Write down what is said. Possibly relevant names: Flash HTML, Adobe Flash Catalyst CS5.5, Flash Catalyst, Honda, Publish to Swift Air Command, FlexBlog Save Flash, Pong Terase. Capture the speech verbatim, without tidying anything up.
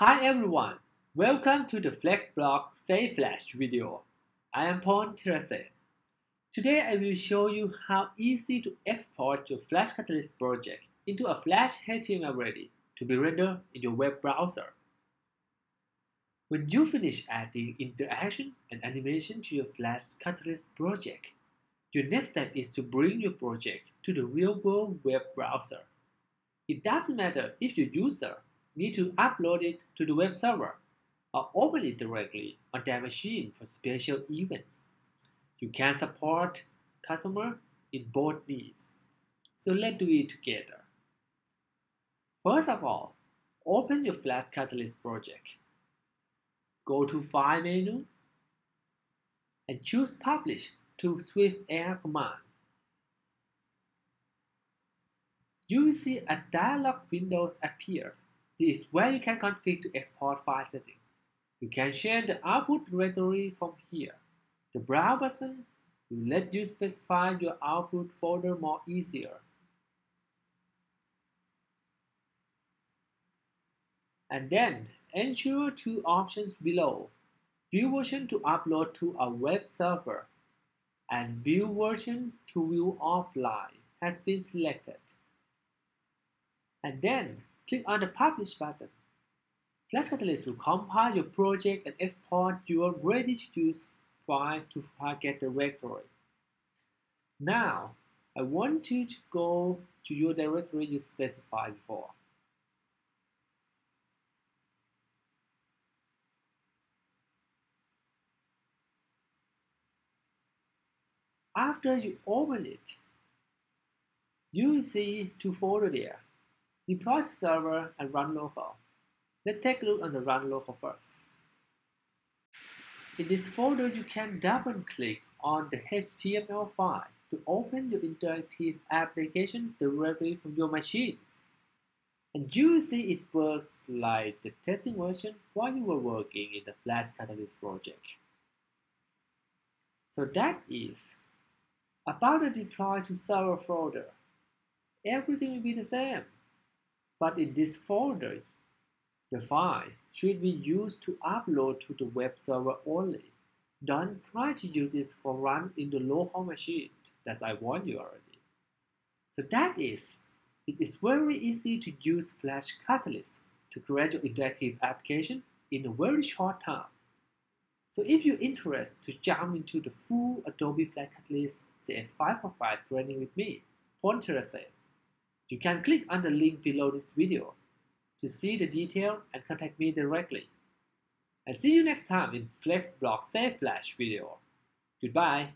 Hi everyone, welcome to the FlexBlog Save Flash video. I am Pong Terase. Today I will show you how easy to export your Flash Catalyst project into a Flash H T M L ready to be rendered in your web browser. When you finish adding interaction and animation to your Flash Catalyst project, your next step is to bring your project to the real-world web browser. It doesn't matter if your user need to upload it to the web server or open it directly on their machine for special events. You can support customers in both needs. So let's do it together. First of all, open your Flash Catalyst project. Go to File menu and choose Publish to Swift Air Command. You will see a dialog window appear. This is where you can configure to export file settings. You can share the output directory from here. The brown button will let you specify your output folder more easier. And then ensure two options below: view version to upload to a web server and view version to view offline has been selected. And then click on the Publish button. Flash Catalyst will compile your project and export your ready-to-use file to target directory. Now, I want you to go to your directory you specified before. After you open it, you will see two folders there. Deploy to server and run local. Let's take a look on the run local first. In this folder, you can double click on the H T M L file to open your interactive application directly from your machines. And you will see it works like the testing version while you were working in the Flash Catalyst project. So that is about the deploy to server folder. Everything will be the same. But in this folder, the file should be used to upload to the web server only. Don't try to use it for run in the local machine, as I warned you already. So that is, it is very easy to use Flash Catalyst to create your interactive application in a very short time. So if you're interested to jump into the full Adobe Flash Catalyst C S five point five training with me, Pong Terase, you can click on the link below this video to see the detail and contact me directly. I'll see you next time in FlexBlog Save Flash video. Goodbye.